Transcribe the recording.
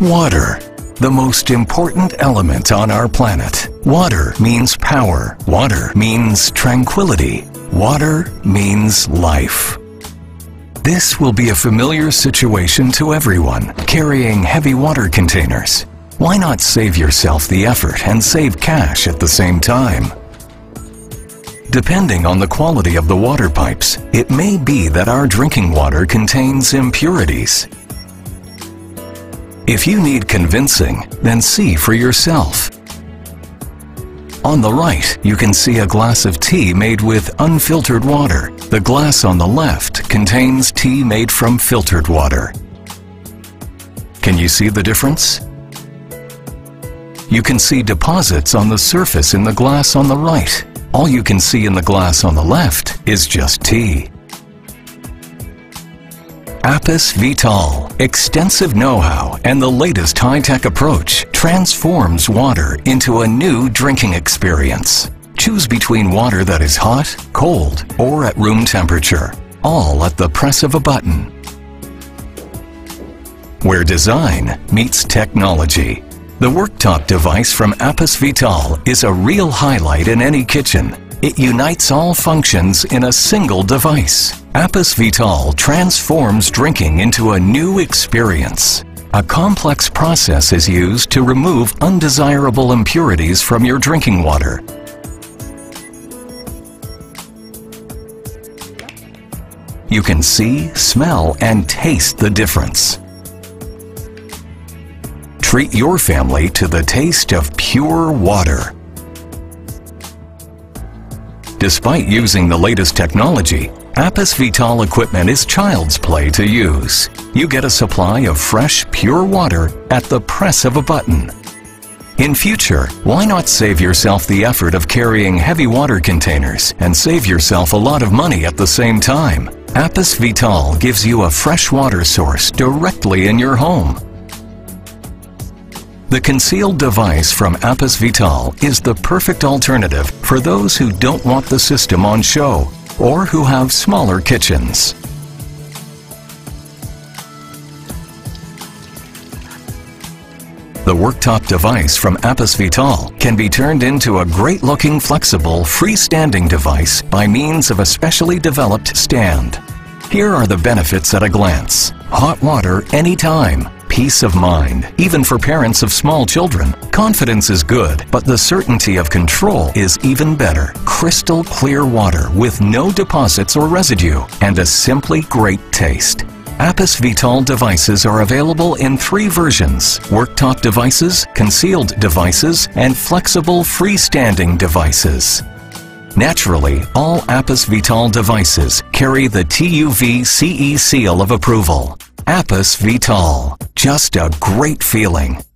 Water, the most important element on our planet. Water means power. Water means tranquility. Water means life. This will be a familiar situation to everyone carrying heavy water containers. Why not save yourself the effort and save cash at the same time? Depending on the quality of the water pipes, it may be that our drinking water contains impurities. If you need convincing, then see for yourself. On the right, you can see a glass of tea made with unfiltered water. The glass on the left contains tea made from filtered water. Can you see the difference? You can see deposits on the surface in the glass on the right. All you can see in the glass on the left is just tea. Apas Vital, extensive know-how and the latest high-tech approach transforms water into a new drinking experience. Choose between water that is hot, cold, or at room temperature, all at the press of a button. Where design meets technology. The worktop device from Apas Vital is a real highlight in any kitchen. It unites all functions in a single device. Apas Vital transforms drinking into a new experience. A complex process is used to remove undesirable impurities from your drinking water. You can see, smell, and taste the difference. Treat your family to the taste of pure water. Despite using the latest technology, Apas Vital equipment is child's play to use. You get a supply of fresh, pure water at the press of a button. In future, why not save yourself the effort of carrying heavy water containers and save yourself a lot of money at the same time? Apas Vital gives you a fresh water source directly in your home. The concealed device from Apas Vital is the perfect alternative for those who don't want the system on show or who have smaller kitchens. The worktop device from Apas Vital can be turned into a great-looking, flexible, freestanding device by means of a specially developed stand. Here are the benefits at a glance. Hot water anytime. Peace of mind. Even for parents of small children, confidence is good, but the certainty of control is even better. Crystal clear water with no deposits or residue and a simply great taste. Apas Vital devices are available in three versions: worktop devices, concealed devices, and flexible freestanding devices. Naturally, all Apas Vital devices carry the TUV CE seal of approval. Apas Vital. Just a great feeling.